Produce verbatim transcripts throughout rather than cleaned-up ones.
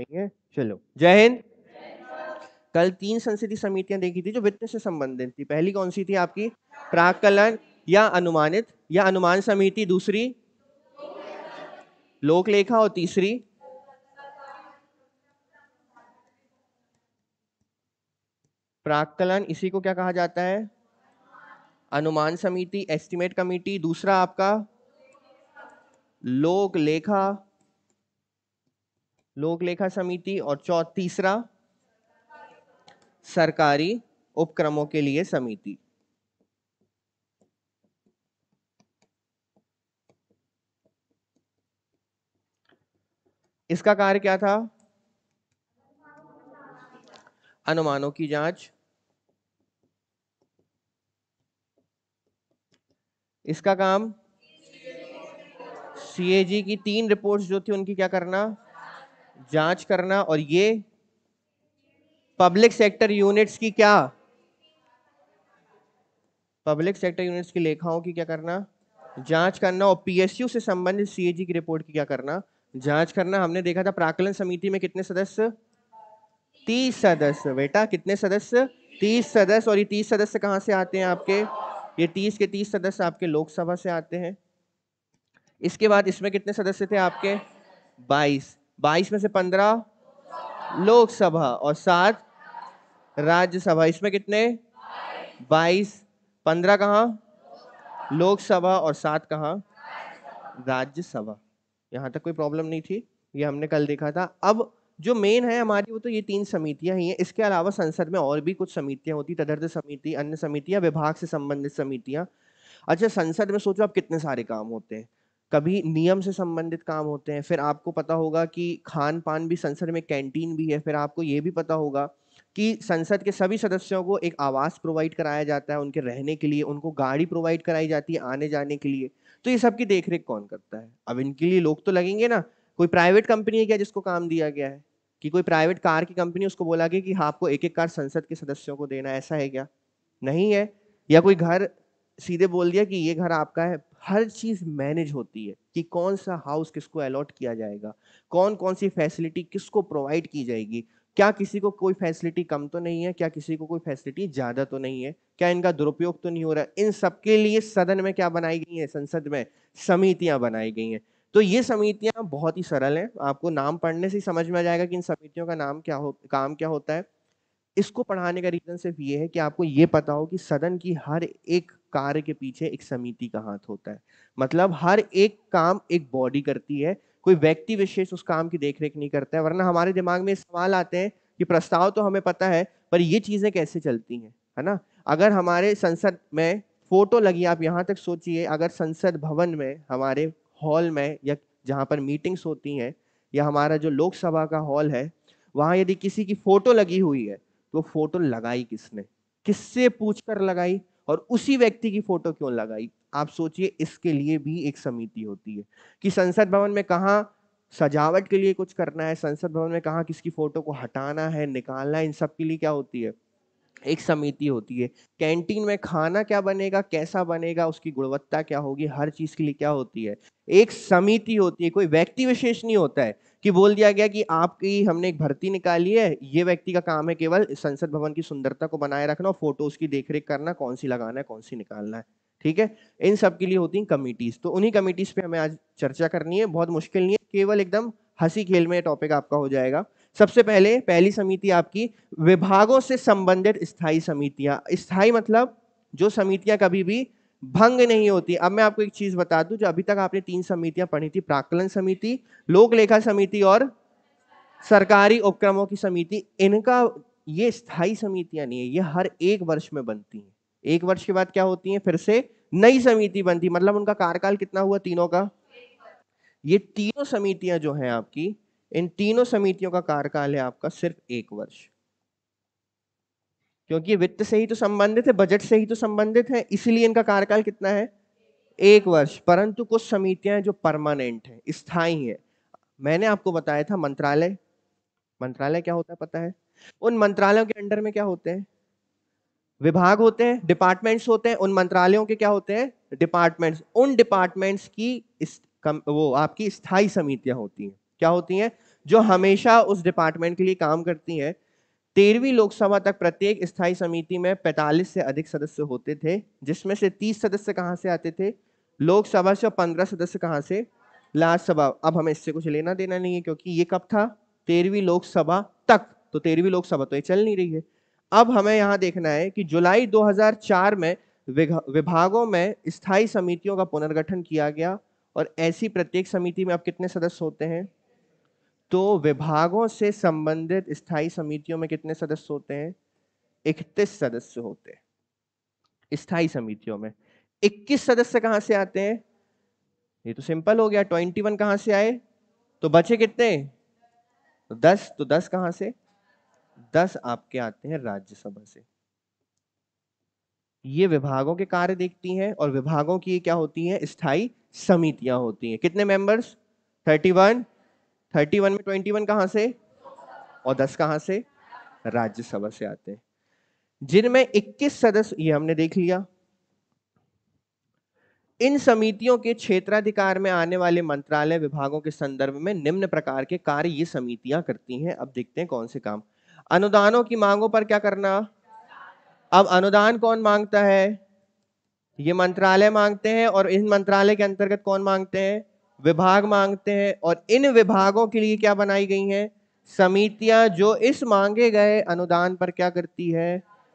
नहीं है। चलो जय हिंद। कल तीन संसदीय समितियां देखी थी जो वित्त से संबंधित थी। पहली कौन सी थी आपकी? प्राक्कलन या अनुमानित या अनुमान समिति, दूसरी लोक लेखा और तीसरी प्राक्कलन। इसी को क्या कहा जाता है? अनुमान समिति, एस्टिमेट कमेटी। दूसरा आपका लोक लेखा, लोक लेखा समिति। और चौथा तीसरा सरकारी उपक्रमों के लिए समिति। इसका कार्य क्या था? अनुमानों की जांच। इसका काम सीएजी की तीन रिपोर्ट्स जो थी उनकी क्या करना? जांच करना। और ये पब्लिक सेक्टर यूनिट्स की क्या, पब्लिक सेक्टर यूनिट्स की लेखाओं की क्या करना? जांच करना। और पीएसयू से संबंधित सीएजी की रिपोर्ट की क्या करना? जांच करना। हमने देखा था प्राक्कलन समिति में कितने सदस्य? तीस सदस्य। बेटा कितने सदस्य? तीस सदस्य। और ये तीस सदस्य कहाँ से आते हैं आपके? ये तीस के तीस सदस्य आपके लोकसभा से आते हैं। इसके बाद इसमें कितने सदस्य थे आपके? बाईस। बाईस में से पंद्रह लोकसभा और सात राज्यसभा। इसमें कितने? बाईस। पंद्रह कहाँ? लोकसभा और सात कहाँ? राज्यसभा। यहाँ तक कोई प्रॉब्लम नहीं थी, ये हमने कल देखा था। अब जो मेन है हमारी वो तो ये तीन समितियां ही हैं। इसके अलावा संसद में और भी कुछ समितियां होती, तदर्थ समिति, अन्य समितियां, विभाग से संबंधित समितियां। अच्छा, संसद में सोचो आप कितने सारे काम होते हैं। कभी नियम से संबंधित काम होते हैं, फिर आपको पता होगा कि खान पान भी संसद में, कैंटीन भी है। फिर आपको ये भी पता होगा कि संसद के सभी सदस्यों को एक आवास प्रोवाइड कराया जाता है, उनके रहने के लिए उनको गाड़ी प्रोवाइड कराई जाती है आने जाने के लिए। तो ये सबकी देखरेख कौन करता है? अब इनके लिए लोग तो लगेंगे ना। कोई प्राइवेट कंपनी है क्या जिसको काम दिया गया है? कि कोई प्राइवेट कार की कंपनी उसको बोला गया कि हाँ आपको एक एक कार संसद के सदस्यों को देना, ऐसा है क्या? नहीं है। या कोई घर सीधे बोल दिया कि ये घर आपका है। हर चीज मैनेज होती है कि कौन सा हाउस किसको अलॉट किया जाएगा, कौन कौन सी फैसिलिटी किसको प्रोवाइड की जाएगी, क्या किसी को कोई फैसिलिटी कम तो नहीं है, क्या किसी को कोई फैसिलिटी ज्यादा तो नहीं है, क्या इनका दुरुपयोग तो नहीं हो रहा। इन सबके लिए सदन में क्या बनाई गई है? संसद में समितियां बनाई गई हैं। तो ये समितियां बहुत ही सरल हैं, आपको नाम पढ़ने से ही समझ में आ जाएगा कि इन समितियों का नाम क्या हो, काम क्या होता है। इसको पढ़ाने का रीजन सिर्फ ये है कि आपको ये पता हो कि सदन की हर एक कार्य के पीछे एक समिति का हाथ होता है। मतलब हर एक काम एक बॉडी करती है, कोई व्यक्ति विशेष उस काम की देखरेख नहीं करता है। वरना हमारे दिमाग में सवाल आते हैं कि प्रस्ताव तो हमें पता है पर ये चीजें कैसे चलती हैं, है ना। अगर हमारे संसद में फोटो लगी, आप यहाँ तक सोचिए, अगर संसद भवन में, हमारे हॉल में या जहाँ पर मीटिंग्स होती हैं या हमारा जो लोकसभा का हॉल है वहाँ यदि किसी की फोटो लगी हुई है तो फोटो लगाई किसने, किससे पूछकर लगाई और उसी व्यक्ति की फोटो क्यों लगाई? आप सोचिए, इसके लिए भी एक समिति होती है कि संसद भवन में कहाँ सजावट के लिए कुछ करना है, संसद भवन में कहाँ किसकी फोटो को हटाना है, निकालना है, इन सब के लिए क्या होती है? एक समिति होती है। कैंटीन में खाना क्या बनेगा, कैसा बनेगा, उसकी गुणवत्ता क्या होगी, हर चीज के लिए क्या होती है? एक समिति होती है। कोई व्यक्ति विशेष नहीं होता है कि बोल दिया गया कि आपकी हमने एक भर्ती निकाली है, ये व्यक्ति का काम है केवल संसद भवन की सुंदरता को बनाए रखना और फोटो उसकी देखरेख करना, कौन सी लगाना है कौन सी निकालना है। ठीक है, इन सब के लिए होती हैं कमिटीज। तो उन्हीं कमिटीज पे हमें आज चर्चा करनी है। बहुत मुश्किल नहीं है, केवल एकदम हंसी खेल में टॉपिक आपका हो जाएगा। सबसे पहले पहली समिति आपकी विभागों से संबंधित स्थायी समितियां। स्थायी मतलब जो समितियां कभी भी भंग नहीं होती। अब मैं आपको एक चीज बता दूं, जो अभी तक आपने तीन समितियां पढ़ी थी, प्राक्कलन समिति, लोक लेखा समिति और सरकारी उपक्रमों की समिति, इनका ये स्थायी समितियां नहीं है। ये हर एक वर्ष में बनती हैं। एक वर्ष के बाद क्या होती है? फिर से नई समिति बनती। मतलब उनका कार्यकाल कितना हुआ तीनों का? ये तीनों समितियां जो है आपकी, इन तीनों समितियों का कार्यकाल है आपका सिर्फ एक वर्ष, क्योंकि वित्त से ही तो संबंधित है, बजट से ही तो संबंधित है, इसलिए इनका कार्यकाल कितना है? एक वर्ष। परंतु कुछ समितियां हैं जो परमानेंट हैं, स्थायी हैं। मैंने आपको बताया था मंत्रालय, मंत्रालय क्या होता है पता है? उन मंत्रालयों के अंडर में क्या होते हैं? विभाग होते हैं, डिपार्टमेंट्स होते हैं। उन मंत्रालयों के क्या होते हैं? डिपार्टमेंट्स। उन डिपार्टमेंट्स की इस, कम, वो आपकी स्थायी समितियां होती हैं। क्या होती हैं? जो हमेशा उस डिपार्टमेंट के लिए काम करती हैं। तेरहवीं लोकसभा तक प्रत्येक स्थायी समिति में पैंतालीस से अधिक सदस्य होते थे, जिसमें से तीस सदस्य कहाँ से आते थे? लोकसभा से, और पंद्रह सदस्य कहाँ से? राज्यसभा। अब हमें इससे कुछ लेना देना नहीं है, क्योंकि ये कब था? तेरहवीं लोकसभा तक। तो तेरहवीं लोकसभा तो ये चल नहीं रही है। अब हमें यहाँ देखना है कि जुलाई दो हज़ार चार में विभागों में स्थायी समितियों का पुनर्गठन किया गया, और ऐसी प्रत्येक समिति में अब कितने सदस्य होते हैं? तो विभागों से संबंधित स्थायी समितियों में कितने सदस्य होते हैं? इकतीस सदस्य होते हैं स्थायी समितियों में। इक्कीस सदस्य कहाँ से आते हैं? ये तो सिंपल हो गया। इक्कीस कहाँ से आए? तो बचे कितने? दस। तो दस कहाँ से? दस आपके आते हैं राज्यसभा से। ये विभागों के कार्य देखती हैं, और विभागों की क्या होती हैं? स्थायी समितियां होती हैं। कितने मेंबर्स? इकतीस। इकतीस में इक्कीस कहाँ से और दस कहाँ से? राज्यसभा से आते हैं, जिनमें इक्कीस सदस्य, ये हमने देख लिया। इन समितियों के क्षेत्राधिकार में आने वाले मंत्रालय विभागों के संदर्भ में निम्न प्रकार के कार्य ये समितियां करती हैं। अब देखते हैं कौन से काम। अनुदानों की मांगों पर क्या करना? अब अनुदान कौन मांगता है? ये मंत्रालय मांगते हैं, और इन मंत्रालय के अंतर्गत कौन मांगते हैं? विभाग मांगते हैं। और इन विभागों के लिए क्या बनाई गई हैं? समितियां, जो इस मांगे गए अनुदान पर क्या करती है?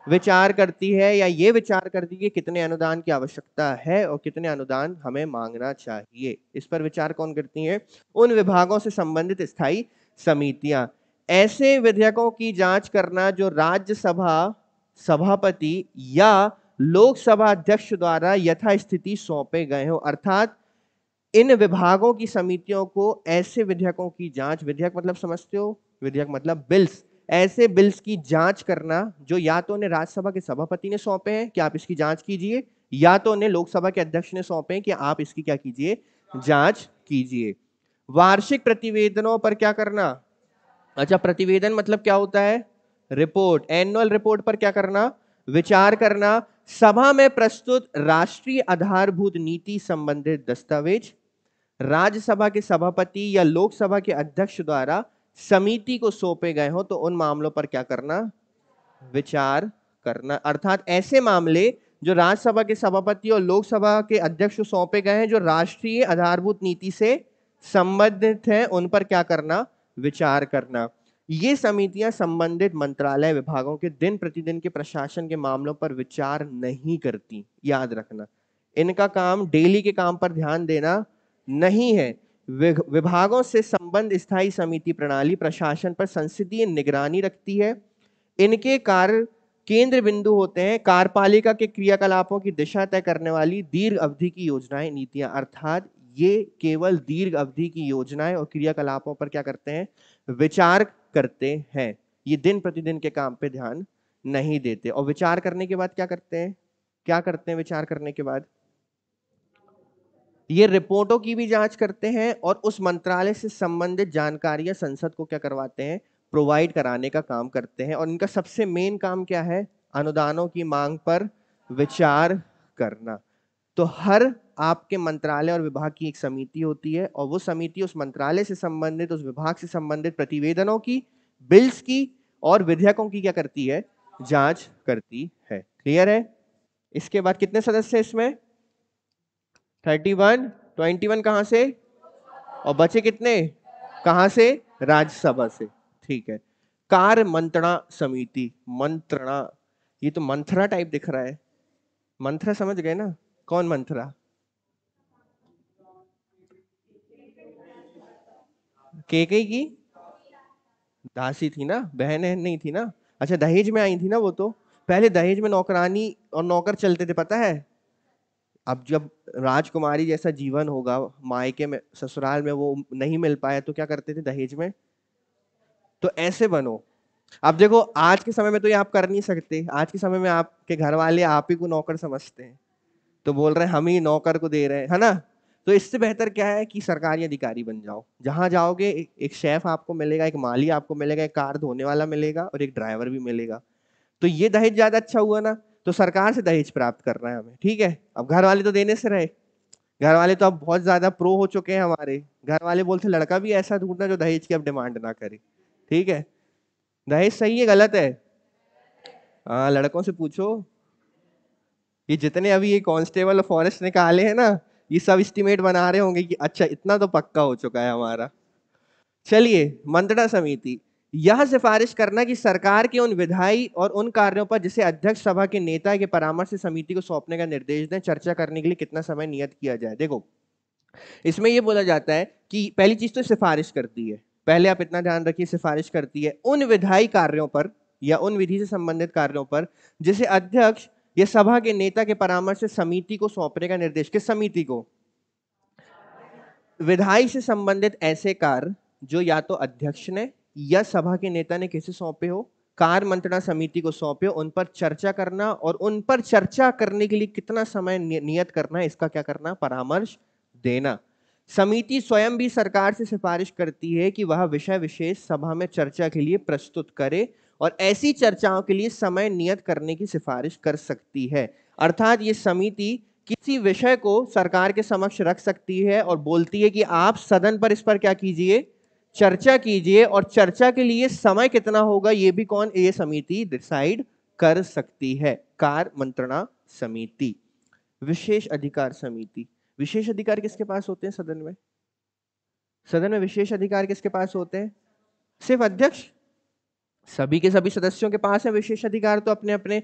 विचार करती है, या ये विचार करती है कि कितने अनुदान की आवश्यकता है और कितने अनुदान हमें मांगना चाहिए। इस पर विचार कौन करती है? उन विभागों से संबंधित स्थायी समितियां। ऐसे विधेयकों की जांच करना जो राज्यसभा सभापति या लोकसभा अध्यक्ष द्वारा यथास्थिति सौंपे गए हों। अर्थात इन विभागों की समितियों को ऐसे विधेयकों की जांच, विधेयक मतलब समझते हो, विधेयक मतलब बिल्स, ऐसे बिल्स की जांच करना जो या तो उन्हें राज्यसभा के सभापति ने सौंपे हैं कि आप इसकी जांच कीजिए, या तो उन्हें लोकसभा के अध्यक्ष ने सौंपे हैं कि आप इसकी क्या कीजिए? जांच कीजिए। वार्षिक प्रतिवेदनों पर क्या करना? अच्छा, प्रतिवेदन मतलब क्या होता है? रिपोर्ट। एनुअल रिपोर्ट पर क्या करना? विचार करना। सभा में प्रस्तुत राष्ट्रीय आधारभूत नीति संबंधित दस्तावेज राज्यसभा के सभापति या लोकसभा के अध्यक्ष द्वारा समिति को सौंपे गए हो तो उन मामलों पर क्या करना? विचार करना। अर्थात ऐसे मामले जो राज्यसभा के सभापति और लोकसभा के अध्यक्ष को सौंपे गए हैं, जो राष्ट्रीय आधारभूत नीति से संबंधित हैं, उन पर क्या करना? विचार करना। ये समितियां संबंधित मंत्रालय विभागों के दिन प्रतिदिन के प्रशासन के मामलों पर विचार नहीं करती, याद रखना। इनका काम डेली के काम पर ध्यान देना नहीं है। विभागों से संबंध स्थायी समिति प्रणाली प्रशासन पर संसदीय निगरानी रखती है। इनके कार्य केंद्र बिंदु होते हैं कार्यपालिका के क्रियाकलापों की दिशा तय करने वाली दीर्घ अवधि की योजनाएं, नीतियां। अर्थात ये केवल दीर्घ अवधि की योजनाएं और क्रियाकलापों पर क्या करते हैं? विचार करते हैं। ये दिन प्रतिदिन के काम पे ध्यान नहीं देते। और विचार करने के बाद क्या करते हैं? क्या करते हैं विचार करने के बाद? ये रिपोर्टों की भी जांच करते हैं, और उस मंत्रालय से संबंधित जानकारियां संसद को क्या करवाते हैं? प्रोवाइड कराने का काम करते हैं। और इनका सबसे मेन काम क्या है? अनुदानों की मांग पर विचार करना। तो हर आपके मंत्रालय और विभाग की एक समिति होती है, और वो समिति उस मंत्रालय से संबंधित, उस विभाग से संबंधित प्रतिवेदनों की, बिल्स की और विधेयकों की क्या करती है? जांच करती है। क्लियर है? इसके बाद कितने सदस्य हैं इसमें? इकतीस, इक्कीस कहाँ से और बचे कितने कहाँ से? राज्यसभा से। ठीक है। कार्य मंत्रणा समिति, मंत्रणा, ये तो मंथरा टाइप दिख रहा है। मंथरा समझ गए ना? कौन मंथरा? केके की दासी थी ना, बहन नहीं थी ना। अच्छा, दहेज में आई थी ना वो। तो पहले दहेज में नौकरानी और नौकर चलते थे, पता है। अब जब राजकुमारी जैसा जीवन होगा मायके में, ससुराल में, वो नहीं मिल पाया तो क्या करते थे? दहेज में। तो ऐसे बनो। अब देखो, आज के समय में तो ये आप कर नहीं सकते। आज के समय में आपके घर वाले आप ही को नौकर समझते हैं, तो बोल रहे हैं हम ही नौकर को दे रहे हैं, है ना। तो इससे बेहतर क्या है कि सरकारी अधिकारी बन जाओ। जहाँ जाओगे एक शेफ आपको मिलेगा, एक माली आपको मिलेगा, एक कार धोने वाला मिलेगा, और एक ड्राइवर भी मिलेगा। तो ये दहेज ज़्यादा अच्छा हुआ ना। तो सरकार से दहेज प्राप्त करना है हमें, ठीक है। अब घर वाले तो देने से रहे, घर वाले तो अब बहुत ज्यादा प्रो हो चुके हैं हमारे। घर वाले बोलते लड़का भी ऐसा ढूंढना जो दहेज की अब डिमांड ना करे। ठीक है, दहेज सही है गलत है? हाँ, लड़कों से पूछो। ये जितने अभी ये कांस्टेबल और फॉरेस्ट निकाले हैं ना, ये सब एस्टिमेट बना रहे होंगे कि अच्छा इतना तो पक्का हो चुका है हमारा। चलिए, मंत्रणा समिति यह सिफारिश करना कि सरकार के उन विधायी और उन कार्यों पर जिसे अध्यक्ष सभा के नेता के परामर्श से समिति को सौंपने का निर्देश दें, चर्चा करने के लिए कितना समय नियत किया जाए। देखो, इसमें यह बोला जाता है कि पहली चीज तो सिफारिश करती है, पहले आप इतना ध्यान रखिए, सिफारिश करती है उन विधायी कार्यों पर या उन विधि से संबंधित कार्यों पर जिसे अध्यक्ष या सभा के नेता के परामर्श से समिति को सौंपने का निर्देश। किस समिति को? विधायी से संबंधित ऐसे कार्य जो या तो अध्यक्ष ने या सभा के नेता ने किसे सौंपे हो, कार्य मंत्रणा समिति को सौंपे हो, उन पर चर्चा करना और उन पर चर्चा करने के लिए कितना समय नियत करना है, इसका क्या करना, परामर्श देना। समिति स्वयं भी सरकार से सिफारिश करती है कि वह विषय विशेष सभा में चर्चा के लिए प्रस्तुत करे और ऐसी चर्चाओं के लिए समय नियत करने की सिफारिश कर सकती है। अर्थात ये समिति किसी विषय को सरकार के समक्ष रख सकती है और बोलती है कि आप सदन पर इस पर क्या कीजिए, चर्चा कीजिए, और चर्चा के लिए समय कितना होगा ये भी कौन, ये समिति डिसाइड कर सकती है, कार्य मंत्रणा समिति। विशेष अधिकार समिति, विशेष अधिकार किसके पास होते हैं सदन में? सदन में विशेष अधिकार किसके पास होते हैं? सिर्फ अध्यक्ष? सभी के सभी सदस्यों के पास है विशेष अधिकार। तो अपने अपने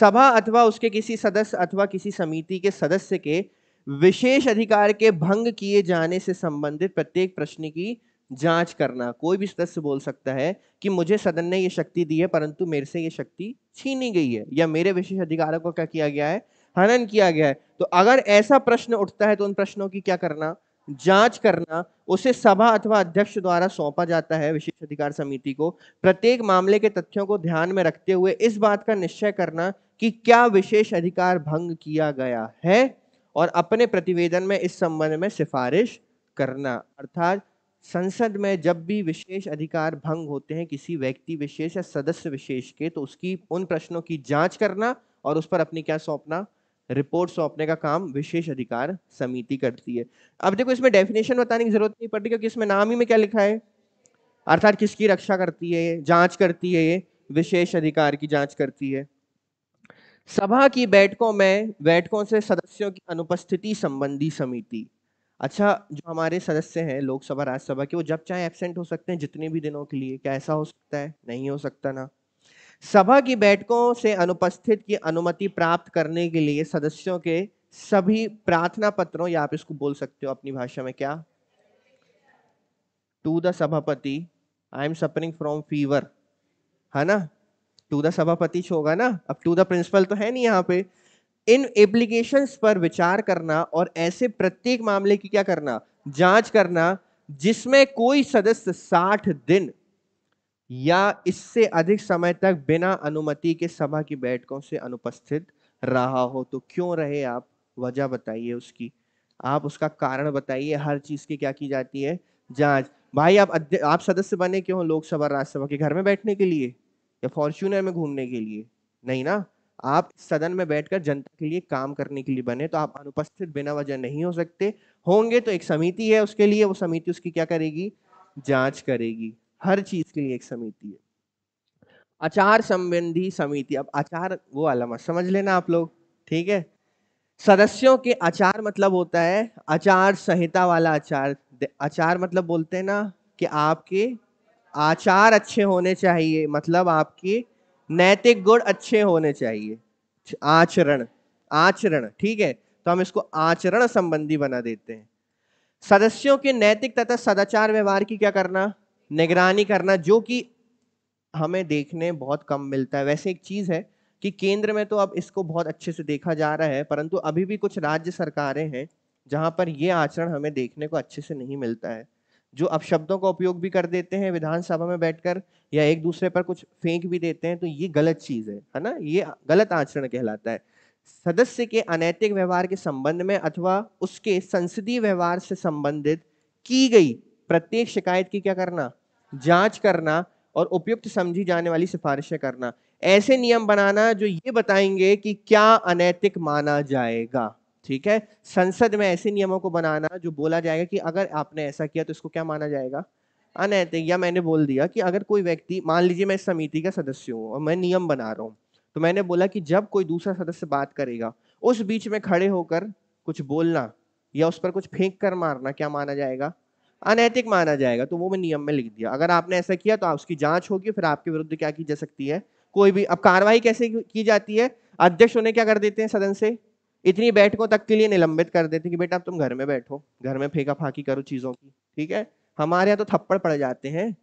सभा अथवा उसके किसी सदस्य अथवा किसी समिति के सदस्य के विशेष अधिकार के भंग किए जाने से संबंधित प्रत्येक प्रश्न की जांच करना। कोई भी सदस्य बोल सकता है कि मुझे सदन ने ये शक्ति दी है परंतु मेरे से ये शक्ति छीनी गई है या मेरे विशेष अधिकारों को क्या किया गया है, हनन किया गया है। तो अगर ऐसा प्रश्न उठता है तो उन प्रश्नों की क्या करना, जांच करना। उसे सभा अथवा अध्यक्ष द्वारा सौंपा जाता है विशेष अधिकार समिति को। प्रत्येक मामले के तथ्यों को ध्यान में रखते हुए इस बात का निश्चय करना कि क्या विशेष अधिकार भंग किया गया है और अपने प्रतिवेदन में इस संबंध में सिफारिश करना। अर्थात संसद में जब भी विशेष अधिकार भंग होते हैं किसी व्यक्ति विशेष या सदस्य विशेष के, तो उसकी उन प्रश्नों की जांच करना और उस पर अपनी क्या सौंपना, रिपोर्ट सौंपने का काम विशेष अधिकार समिति करती है। अब देखो, इसमें डेफिनेशन बताने की जरूरत नहीं पड़ती क्योंकि इसमें नाम ही में क्या लिखा है। अर्थात किसकी रक्षा करती है ये, जांच करती है, ये विशेष अधिकार की जांच करती है। सभा की बैठकों में बैठकों से सदस्यों की अनुपस्थिति संबंधी समिति। अच्छा, जो हमारे सदस्य हैं लोकसभा राज्यसभा के, वो जब चाहे एब्सेंट हो सकते हैं जितने भी दिनों के लिए। क्या ऐसा हो सकता है? नहीं हो सकता ना। सभा की बैठकों से अनुपस्थित की अनुमति प्राप्त करने के लिए सदस्यों के सभी प्रार्थना पत्रों, या आप इसको बोल सकते हो अपनी भाषा में क्या, टू द सभापति I am suffering from fever, है ना, टू द सभापति होगा ना, अब टू द प्रिंसिपल तो है नहीं यहाँ पे। इन एप्लीकेशंस पर विचार करना और ऐसे प्रत्येक मामले की क्या करना, जांच करना जिसमें कोई सदस्य साठ दिन या इससे अधिक समय तक बिना अनुमति के सभा की बैठकों से अनुपस्थित रहा हो। तो क्यों रहे आप, वजह बताइए उसकी, आप उसका कारण बताइए। हर चीज की क्या की जाती है, जांच। भाई आप आप सदस्य बने क्यों लोकसभा राज्यसभा के? घर में बैठने के लिए या फॉर्च्यूनर में घूमने के लिए? नहीं ना, आप सदन में बैठकर जनता के लिए काम करने के लिए बने। तो आप अनुपस्थित बिना वजह नहीं हो सकते। होंगे तो एक समिति है उसके लिए, वो समिति उसकी क्या करेगी, जांच करेगी। हर चीज के लिए एक समिति है। आचार संबंधी समिति। अब आचार वो वाला मत समझ लेना आप लोग, ठीक है। सदस्यों के आचार मतलब होता है आचार संहिता वाला आचार। आचार मतलब बोलते हैं ना कि आपके आचार अच्छे होने चाहिए, मतलब आपके नैतिक गुण अच्छे होने चाहिए। आचरण, आचरण, ठीक है, तो हम इसको आचरण संबंधी बना देते हैं। सदस्यों के नैतिक तथा सदाचार व्यवहार की क्या करना, निगरानी करना, जो कि हमें देखने बहुत कम मिलता है। वैसे एक चीज है कि केंद्र में तो अब इसको बहुत अच्छे से देखा जा रहा है, परंतु अभी भी कुछ राज्य सरकारें हैं जहां पर यह आचरण हमें देखने को अच्छे से नहीं मिलता है। जो अपशब्दों का उपयोग भी कर देते हैं विधानसभा में बैठकर, या एक दूसरे पर कुछ फेंक भी देते हैं, तो ये गलत चीज है, है ना, ये गलत आचरण कहलाता है। सदस्य के अनैतिक व्यवहार के संबंध में अथवा उसके संसदीय व्यवहार से संबंधित की गई प्रत्येक शिकायत की क्या करना, जांच करना और उपयुक्त समझी जाने वाली सिफारिशें करना। ऐसे नियम बनाना जो ये बताएंगे कि क्या अनैतिक माना जाएगा, ठीक है। संसद में ऐसे नियमों को बनाना जो बोला जाएगा कि अगर आपने ऐसा किया तो इसको क्या माना जाएगा, अनैतिक। या मैंने बोल दिया कि अगर कोई व्यक्ति, मान लीजिए मैं समिति का सदस्य हूँ और मैं नियम बना रहा हूँ, तो मैंने बोला कि जब कोई दूसरा सदस्य बात करेगा उस बीच में खड़े होकर कुछ बोलना या उस पर कुछ फेंक कर मारना क्या माना जाएगा, अनैतिक माना जाएगा। तो वो मैं नियम में लिख दिया, अगर आपने ऐसा किया तो उसकी जांच होगी, फिर आपके विरुद्ध क्या की जा सकती है, कोई भी। अब कार्रवाई कैसे की जाती है, अध्यक्ष उन्हें क्या कर देते हैं, सदन से इतनी बैठकों तक के लिए निलंबित कर देते हैं कि बेटा अब तुम घर में बैठो, घर में फेंका फाकी करो चीजों की, ठीक है। हमारे यहाँ तो थप्पड़ पड़ जाते हैं,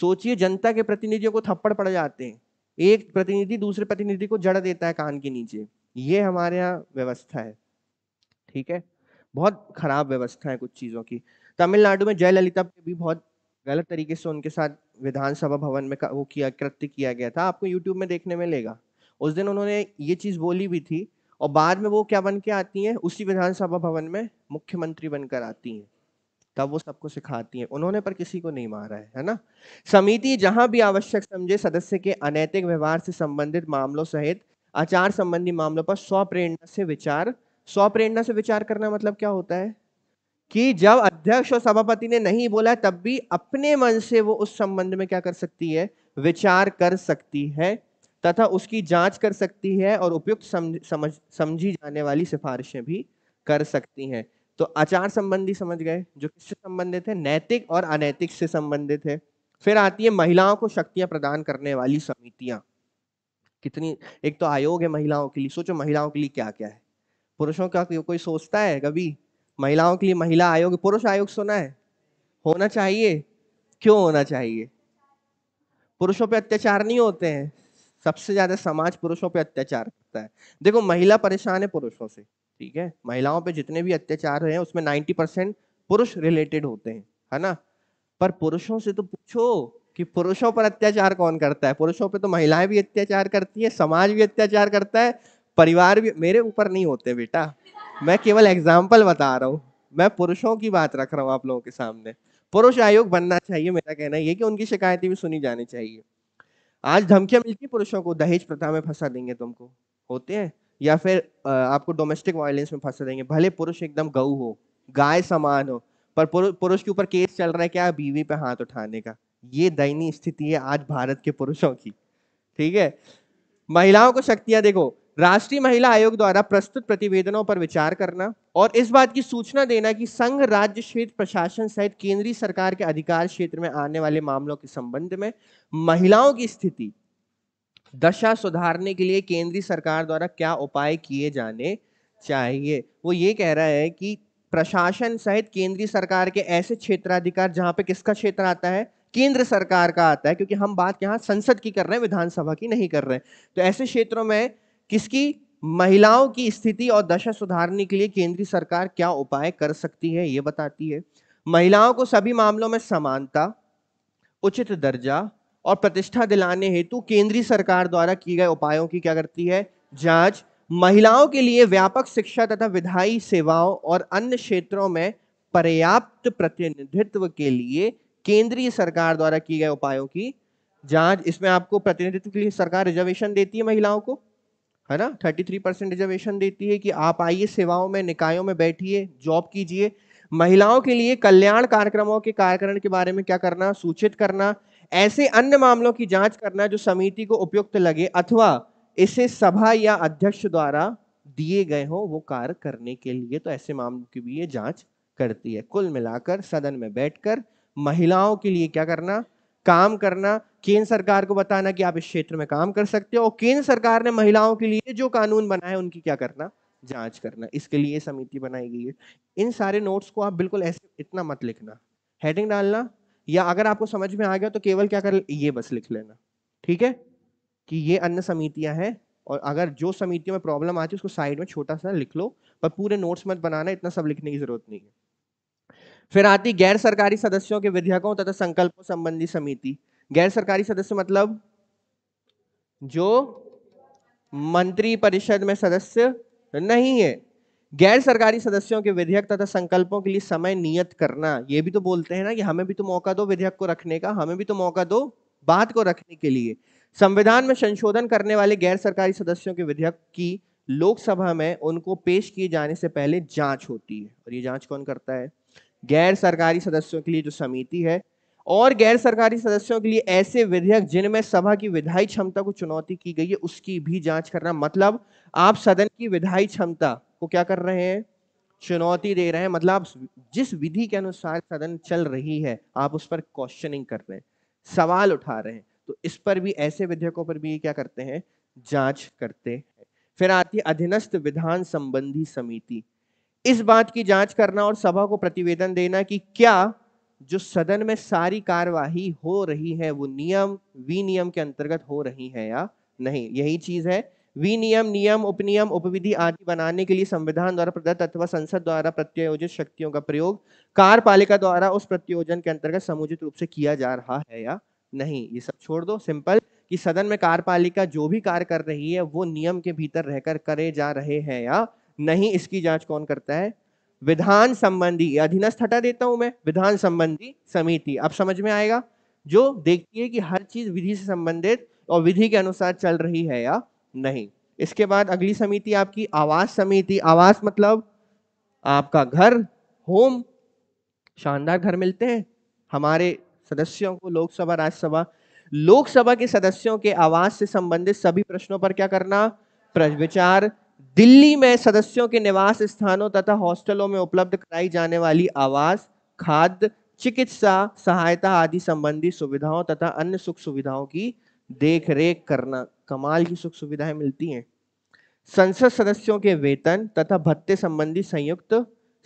सोचिए जनता के प्रतिनिधियों को थप्पड़ पड़ जाते हैं, एक प्रतिनिधि दूसरे प्रतिनिधि को जड़ देता है कान के नीचे, ये हमारे यहाँ व्यवस्था है, ठीक है। बहुत खराब व्यवस्था है कुछ चीजों की। तमिलनाडु में जयललिता भी बहुत गलत तरीके से उनके साथ विधानसभा भवन में वो किया कृत्य किया गया था, आपको यूट्यूब में देखने में मिलेगा। उस दिन उन्होंने ये चीज बोली भी थी और बाद में वो क्या बन के आती हैं, उसी विधानसभा भवन में मुख्यमंत्री बनकर आती हैं, तब वो सबको सिखाती हैं। उन्होंने पर किसी को नहीं मारा है, है ना। समिति जहां भी आवश्यक समझे सदस्य के अनैतिक व्यवहार से संबंधित मामलों सहित आचार संबंधी मामलों पर स्वप्रेरणा से विचार, स्वप्रेरणा से विचार करना मतलब क्या होता है कि जब अध्यक्ष और सभापति ने नहीं बोला तब भी अपने मन से वो उस संबंध में क्या कर सकती है, विचार कर सकती है तथा उसकी जांच कर सकती है और उपयुक्त समझ, समझ समझी जाने वाली सिफारिशें भी कर सकती हैं। तो आचार संबंधी समझ गए, जो किससे संबंधित है, नैतिक और अनैतिक से संबंधित है। फिर आती है महिलाओं को शक्तियां प्रदान करने वाली समितियां। कितनी, एक तो आयोग है महिलाओं के लिए, सोचो महिलाओं के लिए क्या क्या है। पुरुषों का कोई सोचता है कभी, महिलाओं के लिए महिला आयोग, पुरुष आयोग सुना है, होना चाहिए। क्यों होना चाहिए, पुरुषों पे अत्याचार नहीं होते हैं, सबसे ज्यादा समाज पुरुषों पे अत्याचार करता है। देखो महिला परेशान है पुरुषों से, ठीक है, महिलाओं पे जितने भी अत्याचार हैं उसमें नब्बे परसेंट पुरुष रिलेटेड होते हैं, है ना। पर पुरुषों से तो पूछो कि पुरुषों पर अत्याचार कौन करता है, पुरुषों पे तो महिलाएं भी अत्याचार करती है, समाज भी अत्याचार करता है, परिवार भी। मेरे ऊपर नहीं होते बेटा, मैं केवल एग्जाम्पल बता रहा हूँ, मैं पुरुषों की बात रख रहा हूँ आप लोगों के सामने। पुरुष आयोग बनना चाहिए, मेरा कहना यह कि उनकी शिकायतें भी सुनी जानी चाहिए। आज धमकियां मिलती पुरुषों को, दहेज प्रथा में फंसा देंगे तुमको, होते हैं, या फिर आपको डोमेस्टिक वायलेंस में फंसा देंगे। भले पुरुष एकदम गऊ हो, गाय समान हो, पर पुरुष के ऊपर केस चल रहा है क्या, बीवी पे हाथ उठाने का। ये दयनीय स्थिति है आज भारत के पुरुषों की, ठीक है। महिलाओं को शक्तियां, देखो राष्ट्रीय महिला आयोग द्वारा प्रस्तुत प्रतिवेदनों पर विचार करना और इस बात की सूचना देना कि संघ, राज्य, क्षेत्र प्रशासन सहित केंद्रीय सरकार के अधिकार क्षेत्र में आने वाले मामलों के संबंध में महिलाओं की स्थिति दशा सुधारने के लिए केंद्रीय सरकार द्वारा क्या उपाय किए जाने चाहिए। वो ये कह रहा है कि प्रशासन सहित केंद्रीय सरकार के ऐसे क्षेत्राधिकार, जहां पे किसका क्षेत्र आता है, केंद्र सरकार का आता है, क्योंकि हम बात यहाँ संसद की कर रहे हैं, विधानसभा की नहीं कर रहे हैं। तो ऐसे क्षेत्रों में किसकी, महिलाओं की स्थिति और दशा सुधारने के लिए केंद्रीय सरकार क्या उपाय कर सकती है, ये बताती है। महिलाओं को सभी मामलों में समानता, उचित दर्जा और प्रतिष्ठा दिलाने हेतु केंद्रीय सरकार द्वारा किए गए उपायों की क्या करती है, जांच। महिलाओं के लिए व्यापक शिक्षा तथा विधायी सेवाओं और अन्य क्षेत्रों में पर्याप्त प्रतिनिधित्व के लिए केंद्रीय सरकार द्वारा किए गए उपायों की जांच। इसमें आपको प्रतिनिधित्व के लिए सरकार रिजर्वेशन देती है महिलाओं को, है ना, तैंतीस परसेंट रिजर्वेशन देती है कि आप आइए सेवाओं में, निकायों में बैठिए, जॉब कीजिए। महिलाओं के लिए कल्याण कार्यक्रमों के कार्यकरण के बारे में क्या करना, सूचित करना। ऐसे अन्य मामलों की जांच करना जो समिति को उपयुक्त लगे अथवा इसे सभा या अध्यक्ष द्वारा दिए गए हो वो कार्य करने के लिए, तो ऐसे मामलों की भी ये जांच करती है। कुल मिलाकर सदन में बैठकर महिलाओं के लिए क्या करना, काम करना, केंद्र सरकार को बताना कि आप इस क्षेत्र में काम कर सकते हो और केंद्र सरकार ने महिलाओं के लिए जो कानून बनाए उनकी क्या करना, जांच करना। इसके लिए समिति बनाई गई है। इन सारे नोट्स को आप बिल्कुल ऐसे इतना मत लिखना, हेडिंग डालना, या अगर आपको समझ में आ गया तो केवल क्या कर, ये बस लिख लेना, ठीक है, कि ये अन्य समितियां हैं। और अगर जो समितियों में प्रॉब्लम आती है उसको साइड में छोटा सा लिख लो, पर पूरे नोट्स मत बनाना, इतना सब लिखने की जरूरत नहीं है। फिर आती गैर सरकारी सदस्यों के विधेयकों तथा संकल्पों संबंधी समिति। गैर सरकारी सदस्य मतलब जो मंत्री परिषद में सदस्य नहीं है। गैर सरकारी सदस्यों के विधेयक तथा संकल्पों के लिए समय नियत करना, ये भी तो बोलते हैं ना कि हमें भी तो मौका दो विधेयक को रखने का, हमें भी तो मौका दो बात को रखने के लिए। संविधान में संशोधन करने वाले गैर सरकारी सदस्यों के विधेयक की लोकसभा में उनको पेश किए जाने से पहले जांच होती है, और ये जांच कौन करता है? गैर सरकारी सदस्यों के लिए जो समिति है, और गैर सरकारी सदस्यों के लिए ऐसे विधेयक जिनमें सभा की विधायी क्षमता को चुनौती की गई है उसकी भी जांच करना। मतलब आप सदन की विधायी क्षमता को क्या कर रहे हैं? चुनौती दे रहे हैं। मतलब जिस विधि के अनुसार सदन चल रही है आप उस पर क्वेश्चनिंग कर रहे हैं, सवाल उठा रहे हैं, तो इस पर भी, ऐसे विधेयकों पर भी क्या करते हैं? जांच करते हैं। फिर आती है अधीनस्थ विधान संबंधी समिति। इस बात की जांच करना और सभा को प्रतिवेदन देना कि क्या जो सदन में सारी कार्यवाही हो रही है वो नियम विनियम के अंतर्गत हो रही है या नहीं। यही चीज है विनियम, नियम, उपनियम, उपविधि आदि बनाने के लिए संविधान द्वारा प्रदत्त अथवा संसद द्वारा प्रत्यायोजित शक्तियों का प्रयोग कार्यपालिका द्वारा उस प्रत्यायोजन के अंतर्गत समुचित रूप से किया जा रहा है या नहीं। ये सब छोड़ दो, सिंपल कि सदन में कार्यपालिका जो भी कार्य कर रही है वो नियम के भीतर रहकर करे जा रहे हैं या नहीं, इसकी जांच कौन करता है? विधान संबंधी, अधीनस्थ हटा देता हूं मैं, विधान संबंधी समिति। अब समझ में आएगा, जो देखती है कि हर चीज विधि से संबंधित और विधि के अनुसार चल रही है या नहीं। इसके बाद अगली समिति आपकी आवास समिति। आवास मतलब आपका घर, होम। शानदार घर मिलते हैं हमारे सदस्यों को, लोकसभा, राज्यसभा। लोकसभा के सदस्यों के आवास से संबंधित सभी प्रश्नों पर क्या करना? विचार। दिल्ली में सदस्यों के निवास स्थानों तथा हॉस्टलों में उपलब्ध कराई जाने वाली आवास, खाद्य, चिकित्सा सहायता आदि संबंधी सुविधाओं तथा अन्य सुख सुविधाओं की देखरेख करना। कमाल की सुख सुविधाएं मिलती हैं। संसद सदस्यों के वेतन तथा भत्ते संबंधी संयुक्त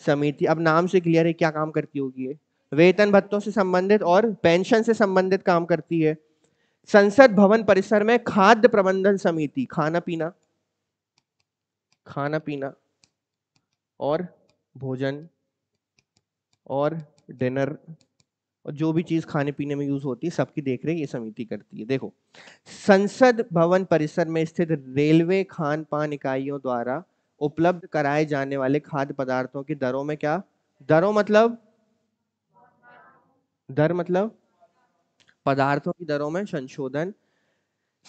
समिति। अब नाम से क्लियर है क्या काम करती होगी ये? वेतन, भत्तों से संबंधित और पेंशन से संबंधित काम करती है। संसद भवन परिसर में खाद्य प्रबंधन समिति, खाना पीना, खाना पीना और भोजन और डिनर और जो भी चीज खाने पीने में यूज होती है सबकी देखरेख ये समिति करती है। देखो, संसद भवन परिसर में स्थित रेलवे खान पान इकाइयों द्वारा उपलब्ध कराए जाने वाले खाद्य पदार्थों की दरों में क्या? दरों मतलब दर मतलब पदार्थों की दरों में संशोधन।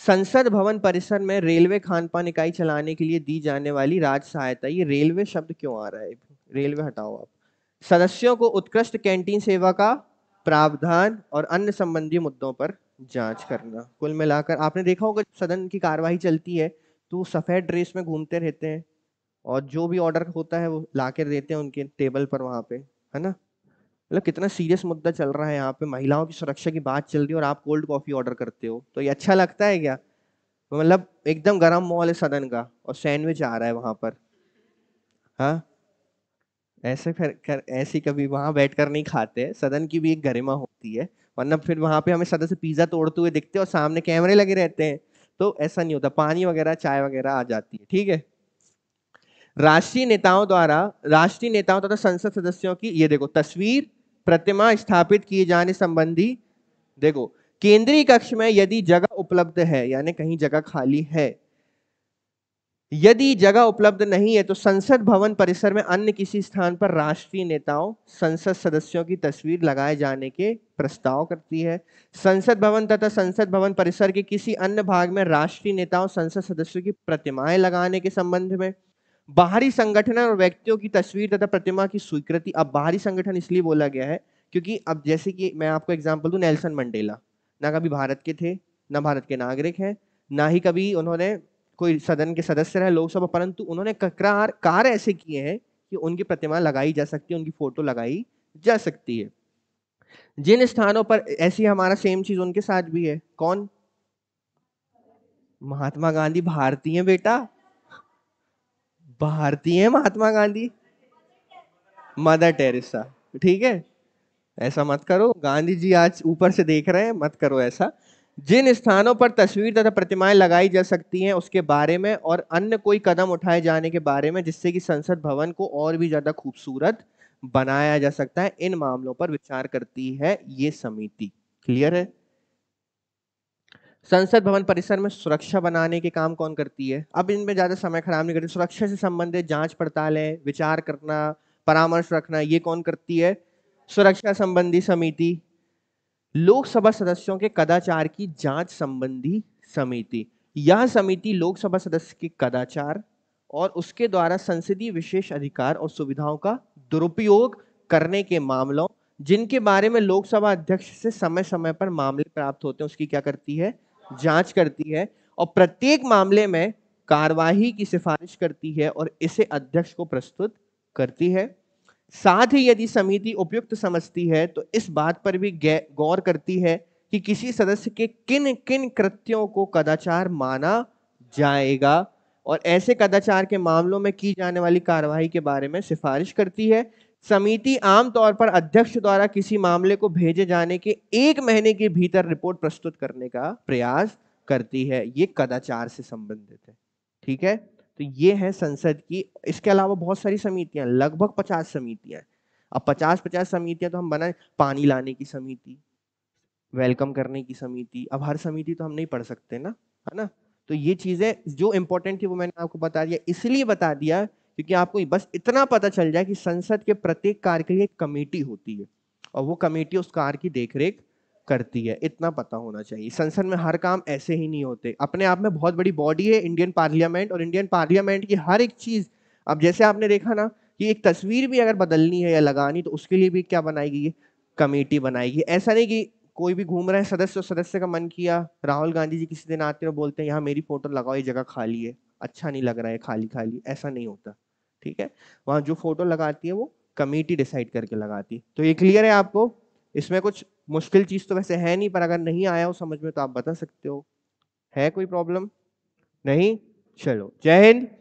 संसद भवन परिसर में रेलवे खानपान इकाई चलाने के लिए दी जाने वाली राज्य सहायता। ये रेलवे शब्द क्यों आ रहा है? रेलवे हटाओ आप। सदस्यों को उत्कृष्ट कैंटीन सेवा का प्रावधान और अन्य संबंधी मुद्दों पर जांच करना। कुल मिलाकर आपने देखा होगा सदन की कार्यवाही चलती है तो सफेद ड्रेस में घूमते रहते हैं और जो भी ऑर्डर होता है वो ला कर देते हैं उनके टेबल पर, वहाँ पे, है ना। मतलब कितना सीरियस मुद्दा चल रहा है यहाँ पे, महिलाओं की सुरक्षा की बात चल रही है और आप कोल्ड कॉफी ऑर्डर करते हो, तो ये अच्छा लगता है क्या? मतलब एकदम गरम माहौल है सदन का और सैंडविच आ रहा है वहाँ पर। हाँ, ऐसे फिर कर, ऐसी कभी वहाँ बैठकर नहीं खाते हैं। सदन की भी एक गरिमा होती है, वरना फिर वहाँ पे हमें सदस्य पिज्जा तोड़ते हुए दिखते हैं और सामने कैमरे लगे रहते हैं, तो ऐसा नहीं होता। पानी वगैरह, चाय वगैरह आ जाती है, ठीक है। राष्ट्रीय नेताओं द्वारा, राष्ट्रीय नेताओं तथा संसद सदस्यों की, ये देखो, तस्वीर प्रतिमा स्थापित किए जाने संबंधी। देखो, केंद्रीय कक्ष में यदि जगह उपलब्ध है, यानी कहीं जगह खाली है, यदि जगह उपलब्ध नहीं है तो संसद भवन परिसर में अन्य किसी स्थान पर राष्ट्रीय नेताओं, संसद सदस्यों की तस्वीर लगाए जाने के प्रस्ताव करती है। संसद भवन तथा संसद भवन परिसर के किसी अन्य भाग में राष्ट्रीय नेताओं, संसद सदस्यों की प्रतिमाएं लगाने के संबंध में बाहरी संगठनों और व्यक्तियों की तस्वीर तथा प्रतिमा की स्वीकृति। अब बाहरी संगठन इसलिए बोला गया है क्योंकि अब जैसे कि मैं आपको एग्जांपल दूं, नेल्सन मंडेला ना कभी भारत के थे, ना भारत के नागरिक हैं, ना ही कभी उन्होंने कोई सदन के सदस्य रहे, लोकसभा, परंतु उन्होंने ककरार कार्य ऐसे किए हैं कि उनकी प्रतिमा लगाई जा सकती है, उनकी फोटो लगाई जा सकती है जिन स्थानों पर। ऐसी हमारा सेम चीज उनके साथ भी है। कौन? महात्मा गांधी भारतीय, बेटा भारतीय, महात्मा गांधी, मदर टेरेसा, ठीक है। ऐसा मत करो, गांधी जी आज ऊपर से देख रहे हैं, मत करो ऐसा। जिन स्थानों पर तस्वीर तथा प्रतिमाएं लगाई जा सकती हैं उसके बारे में और अन्य कोई कदम उठाए जाने के बारे में जिससे कि संसद भवन को और भी ज्यादा खूबसूरत बनाया जा सकता है, इन मामलों पर विचार करती है ये समिति। क्लियर है? संसद भवन परिसर में सुरक्षा बनाने के काम कौन करती है? अब इनमें ज़्यादा समय खराब नहीं करती। सुरक्षा से संबंधित जांच पड़तालें, विचार करना, परामर्श रखना, ये कौन करती है? सुरक्षा संबंधी समिति। लोकसभा सदस्यों के कदाचार की जांच संबंधी समिति। यह समिति लोकसभा सदस्य के कदाचार और उसके द्वारा संसदीय विशेष अधिकार और सुविधाओं का दुरुपयोग करने के मामलों, जिनके बारे में लोकसभा अध्यक्ष से समय समय पर मामले प्राप्त होते हैं, उसकी क्या करती है, जांच करती है और प्रत्येक मामले में कार्यवाही की सिफारिश करती है और इसे अध्यक्ष को प्रस्तुत करती है। साथ ही यदि समिति उपयुक्त समझती है तो इस बात पर भी गौर करती है कि किसी सदस्य के किन किन कृत्यों को कदाचार माना जाएगा और ऐसे कदाचार के मामलों में की जाने वाली कार्यवाही के बारे में सिफारिश करती है। समिति आमतौर पर अध्यक्ष द्वारा किसी मामले को भेजे जाने के एक महीने के भीतर रिपोर्ट प्रस्तुत करने का प्रयास करती है। ये कदाचार से संबंधित है, ठीक है। तो ये है संसद की। इसके अलावा बहुत सारी समितियां, लगभग पचास समितियां। अब पचास पचास समितियां तो हम बनाए, पानी लाने की समिति, वेलकम करने की समिति, अब हर समिति तो हम नहीं पढ़ सकते ना, है ना। तो ये चीजें जो इंपॉर्टेंट थी वो मैंने आपको बता दिया, इसलिए बता दिया क्योंकि आपको बस इतना पता चल जाए कि संसद के प्रत्येक कार्य के लिए एक कमेटी होती है और वो कमेटी उस कार्य की देखरेख करती है, इतना पता होना चाहिए। संसद में हर काम ऐसे ही नहीं होते, अपने आप में बहुत बड़ी बॉडी है इंडियन पार्लियामेंट, और इंडियन पार्लियामेंट की हर एक चीज, अब जैसे आपने देखा ना कि एक तस्वीर भी अगर बदलनी है या लगानी तो उसके लिए भी क्या बनाएगी, कमेटी बनाएगी। ऐसा नहीं कि कोई भी घूम रहे सदस्य और सदस्य का मन किया, राहुल गांधी जी किसी दिन आते हैं बोलते हैं यहाँ मेरी फोटो लगाओ, ये जगह खाली है, अच्छा नहीं लग रहा है, खाली खाली, ऐसा नहीं होता, ठीक है। वहाँ जो फोटो लगाती है वो कमेटी डिसाइड करके लगाती है। तो ये क्लियर है आपको, इसमें कुछ मुश्किल चीज़ तो वैसे है नहीं, पर अगर नहीं आया हो समझ में तो आप बता सकते हो। है कोई प्रॉब्लम? नहीं, चलो जय हिंद।